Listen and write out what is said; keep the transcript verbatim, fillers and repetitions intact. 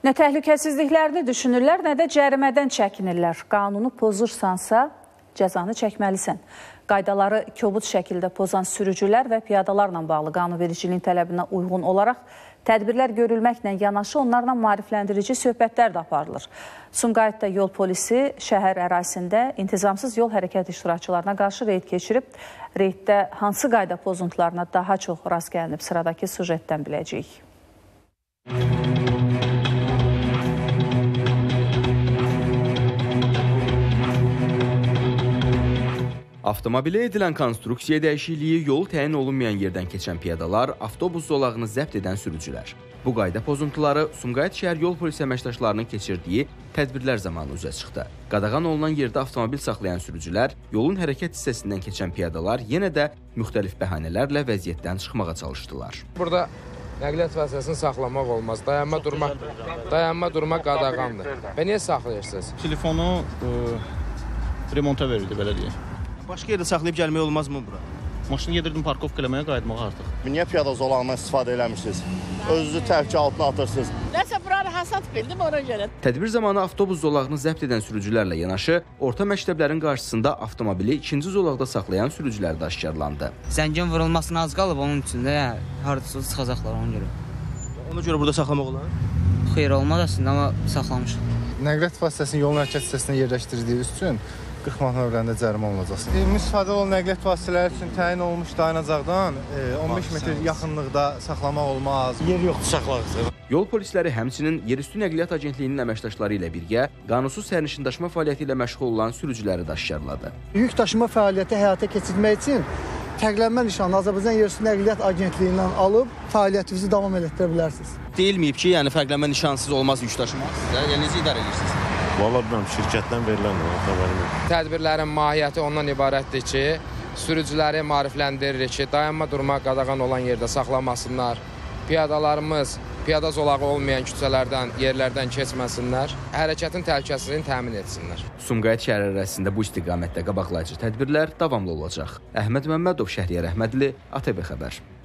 Nə təhlükəsizliklərini düşünürlər, nə də cərimədən çəkinirlər. Qanunu pozursansa, cəzanı çəkməlisən. Qaydaları kobud şəkildə pozan sürücülər və piyadalarla bağlı qanunvericiliyin tələbinə uyğun olaraq tədbirlər görülməklə yanaşı onlarla maarifləndirici söhbətlər də aparılır. Sumqayıtda yol polisi şəhər ərazisində intizamsız yol hərəkət iştirakçılarına qarşı reyd keçirib, reyddə hansı qayda pozuntularına daha çox rast gəlinib sıradakı süjetdən biləcəyik. Avtomobile edilən konstruksiya dəyişikliyi, yol təyin olunmayan yerdən keçən piyadalar, avtobus zolağını zəbt edən sürücülər. Bu qayda pozuntuları Sumqayıt şəhər yol polisi əməkdaşlarının keçirdiyi tədbirlər zamanı üzə çıxdı. Qadağan olunan yerdə avtomobil saxlayan sürücülər, yolun hərəkət hissəsindən keçən piyadalar yenə də müxtəlif bəhanələrlə vəziyyətdən çıxmağa çalışdılar. Burada nəqliyyat vasitəsini saxlamaq olmaz. Dayanma durma, dayanma durma qadağandır. Və niyə saxlayırsınız? Telefonu e, remonta verildi, belə deyək. Başqa yerdə saxlayıb gəlmək olmazmı bura? Maşını gedirdim parkov eləməyə, qayıtmağa artıq. Niyə piyada zolağından istifadə eləmişsiniz? Özünüzü təhlükə altına atırsınız. Nəsə buranı hasat bildim, ona görə. Tədbir zamanı avtobus zolağını zəbt edən sürücülərlə yanaşı, orta məktəblərin qarşısında avtomobili ikinci zolaqda saxlayan sürücülər də aşkarlandı. Zəngin vurulmasına az qalıb, onun üçün də hardasa çıxacaqlar ona görə. Ona görə burada saxlamaq olar? Xeyr olmaz əslində, amma saxlamışam. Nəqliyyat vasitəsini yolun hərəkət hissəsinə yerləşdirdiyiniz üçün qırx manat övrəndə cərimə olunacaqsınız. E, müsadə olan nəqliyyat vasitələri üçün təyin olunmuş dayanacaqdan e, on beş metr yaxınlıqda saxlamaq olmaz. Yer yoxdur saxlayacaq. Yol polisləri həmçinin Yerüstü Nəqliyyat Agentliyinin əməkdaşları ilə birgə qanunsuz sərnişindaşıma fəaliyyəti ilə məşğul olan sürücüləri də aşkarladı. Yük daşıma fəaliyyəti həyata keçirmək üçün təqlənmə nişanını Azərbaycan Yerüstü Nəqliyyat Agentliyindən alıb fəaliyyətinizi davam elətdirə bilərsiniz. Deyilməyib ki, yəni fərqlənmə nişansız olmaz yük daşımaq. Yəni necə idarə edirsiniz? Vallahi bilməm, şirkətdən verilən xəbərim yox. Tədbirlərin mahiyyəti ondan ibarətdir ki, sürücüləri maarifləndiririk ki, dayanma durma qadağan olan yerdə saxlamasınlar. Piyadalarımız piyada zolağı olmayan küçələrdən, yerlərdən keçməsinlər, hərəkətin təhlükəsizliyini təmin etsinlər. Sumqayıt şəhər ərazisində bu istiqamətdə qabaqlayıcı tədbirlər davamlı olacaq. Əhməd Məmmədov, Şəhriyər Əhmədli, A T V xəbər.